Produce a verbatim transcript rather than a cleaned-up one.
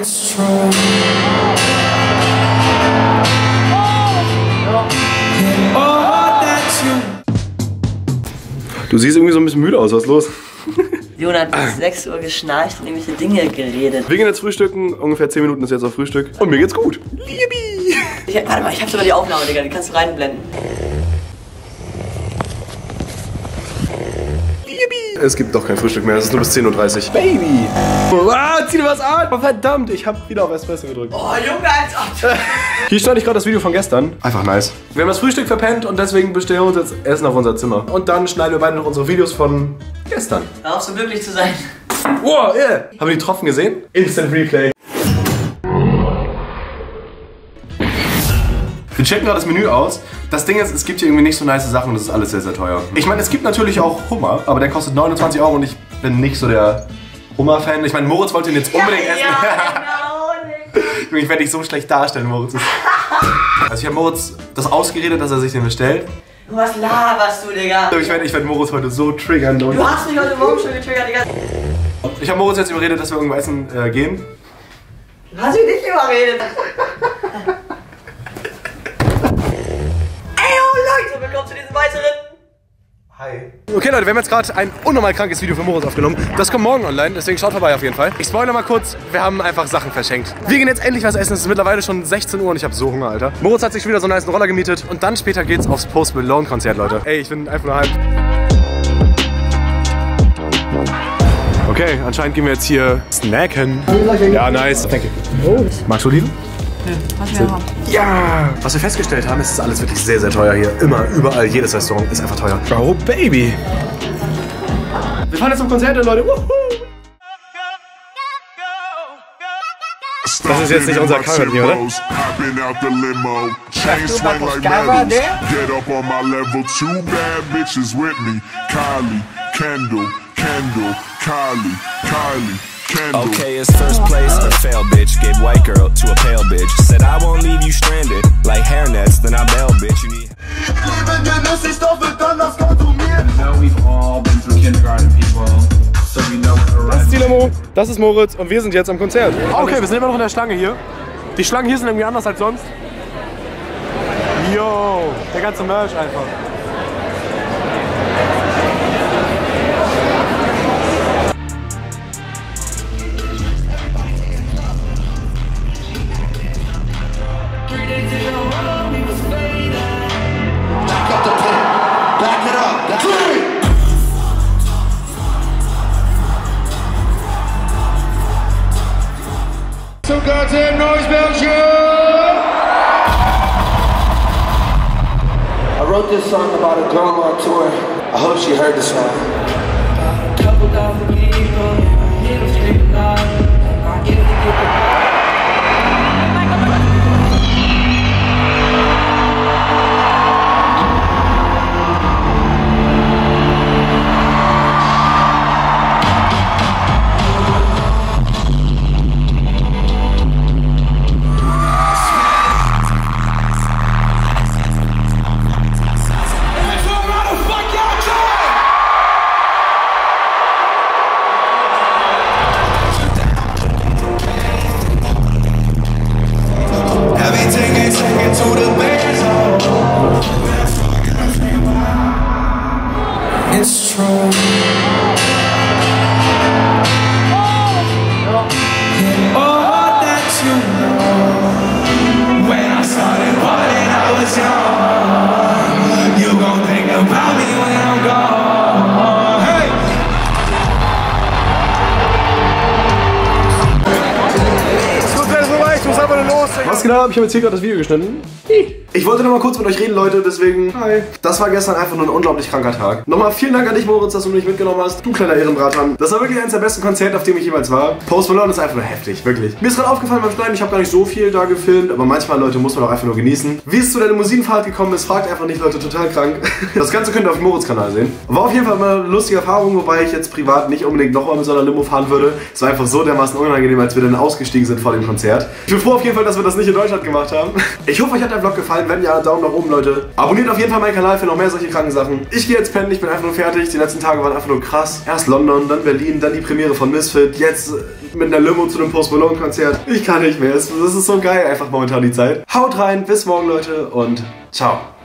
it's true. Du siehst irgendwie so ein bisschen müde aus, was ist los? Jonah hat bis sechs Uhr geschnarcht und nämlich Dinge geredet. Wir gehen jetzt frühstücken, ungefähr zehn Minuten ist jetzt auf Frühstück. Und mir geht's gut. Libi! Ich, warte mal, ich hab sogar die Aufnahme, Digga, die kannst du reinblenden. Es gibt doch kein Frühstück mehr, es ist nur bis zehn Uhr dreißig. Baby! Ah, zieh dir was an! Oh, verdammt, ich hab wieder auf Espresso gedrückt. Oh, Junge, als ob! Hier stand ich gerade das Video von gestern. Einfach nice. Wir haben das Frühstück verpennt und deswegen bestellen wir uns jetzt Essen auf unser Zimmer. Und dann schneiden wir beide noch unsere Videos von gestern. Darauf so glücklich zu sein. Wow, yeah! Haben wir die Tropfen gesehen? Instant Replay. Wir checken gerade das Menü aus. Das Ding ist, es gibt hier irgendwie nicht so nice Sachen und das ist alles sehr, sehr teuer. Ich meine, es gibt natürlich auch Hummer, aber der kostet neunundzwanzig Euro und ich bin nicht so der Hummer-Fan. Ich meine, Moritz wollte ihn jetzt unbedingt ja, essen. Ja, genau. Ich werde dich so schlecht darstellen, Moritz. Also ich habe Moritz das ausgeredet, dass er sich den bestellt. Was laberst du, Digga? Ich werde ich werd Moritz heute so triggern. Du hast mich heute Morgen schon getriggert, Digga. Ich habe Moritz jetzt überredet, dass wir irgendwo essen äh, gehen. Du hast mich nicht überredet. Willkommen zu diesem weiteren. Hi. Okay Leute, wir haben jetzt gerade ein unnormal krankes Video für Moritz aufgenommen. Das kommt morgen online, deswegen schaut vorbei auf jeden Fall. Ich spoilere mal kurz, wir haben einfach Sachen verschenkt. Wir gehen jetzt endlich was essen, es ist mittlerweile schon sechzehn Uhr und ich habe so Hunger, Alter. Moritz hat sich schon wieder so einen nice Roller gemietet und dann später geht's aufs Post Malone Konzert, Leute. Ey, ich bin einfach nur hyped. Okay, anscheinend gehen wir jetzt hier snacken. Ja, nice. Danke. Oh. Magst du Oliven? Was wir haben. Ja! Was wir festgestellt haben, ist, ist alles wirklich sehr, sehr teuer hier. Immer, überall, jedes Restaurant ist einfach teuer. Oh, Baby! Wir fahren jetzt zum Konzert, Leute. Woohoo! Das ist jetzt nicht unser Cover, oder? Okay, it's first place or fail, bitch. Gave white girl to a pale bitch. Said I won't leave you stranded like hairnets. Then I bail, bitch. You need. You know we've all been through kindergarten, people, so we know we're right. Das ist Dilemo, das ist Moritz und wir sind jetzt am Konzert. Okay, wir sind immer noch in der Schlange hier. Die Schlangen hier sind irgendwie anders als sonst. Yo, der ganze Merch einfach. So goddamn noise, Belgium! I wrote this song about a girl on tour. I hope she heard the song. Couple thousand people, I hit them straight alive, and I get to get the. Was genau, hab ich jetzt hier gerade das Video geschnitten. Ich wollte noch mal kurz mit euch reden, Leute, deswegen... Hi. Das war gestern einfach nur ein unglaublich kranker Tag. Nochmal vielen Dank an dich, Moritz, dass du mich mitgenommen hast. Du kleiner Ehrenbratan. Das war wirklich eines der besten Konzerte, auf dem ich jemals war. Post Malone ist einfach nur heftig, wirklich. Mir ist gerade aufgefallen beim Schneiden, ich habe gar nicht so viel da gefilmt, aber manchmal, Leute, muss man doch einfach nur genießen. Wie es zu deiner Musikfahrt gekommen ist, fragt einfach nicht, Leute, total krank. Das Ganze könnt ihr auf dem Moritz-Kanal sehen. War auf jeden Fall mal eine lustige Erfahrung, wobei ich jetzt privat nicht unbedingt nochmal mit so einer Limo fahren würde. Es war einfach so dermaßen unangenehm, als wir dann ausgestiegen sind vor dem Konzert. Ich bin froh auf jeden Fall, dass wir das nicht in Deutschland gemacht haben. Ich hoffe, euch hat der Vlog gefallen. Wenn ja, Daumen nach oben, Leute. Abonniert auf jeden Fall meinen Kanal für noch mehr solche kranken Sachen. Ich gehe jetzt pennen, ich bin einfach nur fertig. Die letzten Tage waren einfach nur krass. Erst London, dann Berlin, dann die Premiere von Misfit. Jetzt mit einer Limo zu einem Post Malone Konzert. Ich kann nicht mehr. Das ist so geil einfach momentan die Zeit. Haut rein, bis morgen, Leute, und ciao.